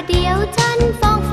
ประเดี๋ยวจันทร์ฟองแฟ